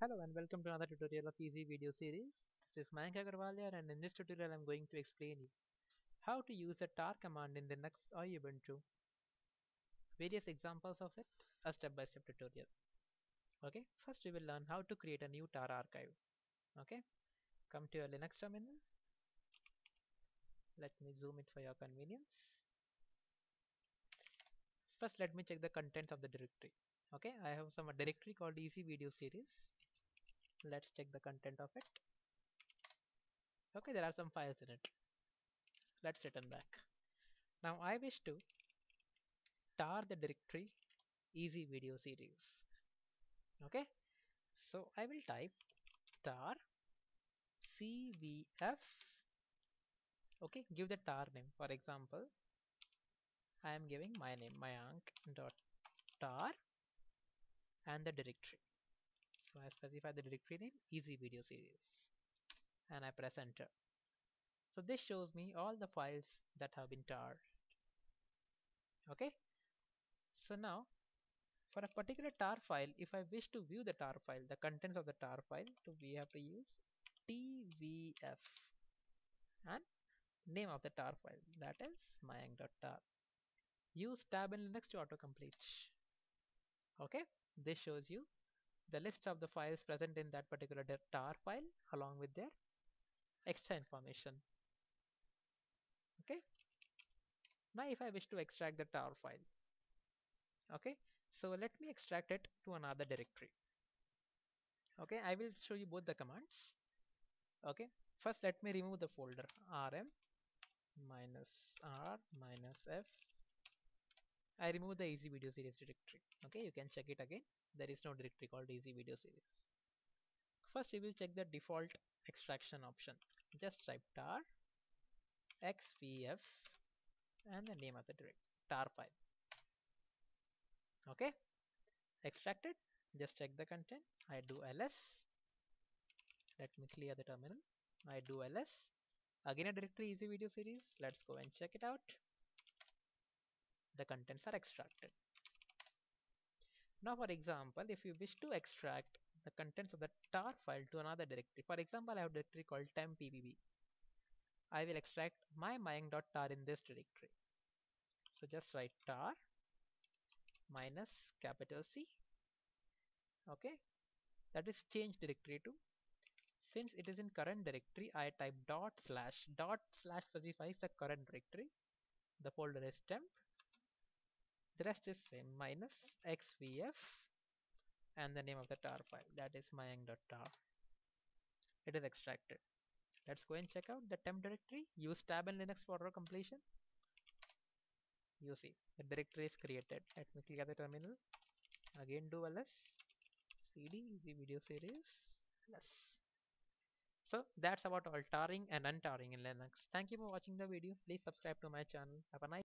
Hello and welcome to another tutorial of Easy Video Series. This is Mayank Agarwal here, and in this tutorial I am going to explain you how to use a tar command in Linux or Ubuntu. Various examples of it, a step-by-step tutorial. Okay, first we will learn how to create a new tar archive. Okay, come to your Linux terminal. Let me zoom it for your convenience. First let me check the contents of the directory. Okay, I have some directory called Easy Video Series. Let's check the content of it. Okay, there are some files in it. Let's return back. Now I wish to tar the directory Easy Video Series. Okay, so I will type tar cvf. Okay, give the tar name. For example, I am giving my name Mayank.tar and the directory. So I specify the directory name Easy Video Series and I press enter. So this shows me all the files that have been tarred. Okay, so now for a particular tar file, if I wish to view the tar file, the contents of the tar file, so we have to use tvf and name of the tar file, that is mayank.tar. Use tab in Linux to autocomplete. Okay, this shows you the list of the files present in that particular tar file along with their extra information. Okay, now if I wish to extract the tar file, okay, so let me extract it to another directory. Okay, I will show you both the commands. Okay, first let me remove the folder rm -r -f. I remove the Easy Video Series directory. Okay, you can check it again. There is no directory called Easy Video Series. First we will check the default extraction option. Just type tar xvf and the name of the directory tar file. Okay, extracted. Just check the content. I do ls. Let me clear the terminal. I do ls. Again a directory Easy Video Series. Let's go and check it out. The contents are extracted. Now for example, if you wish to extract the contents of the tar file to another directory, for example I have a directory called temp.pbb. I will extract my mayank.tar in this directory. So just write tar -C. Okay, that is change directory to. Since it is in current directory, I type dot slash specifies the current directory. The folder is temp. The rest is same, -xvf and the name of the tar file, that is mayank.tar. It is extracted. Let's go and check out the temp directory. Use tab and Linux for auto completion. You see the directory is created. Let me clear the terminal. Again do ls cd Easy Video Series ls. So that's about all tarring and untarring in Linux. Thank you for watching the video. Please subscribe to my channel. Have a nice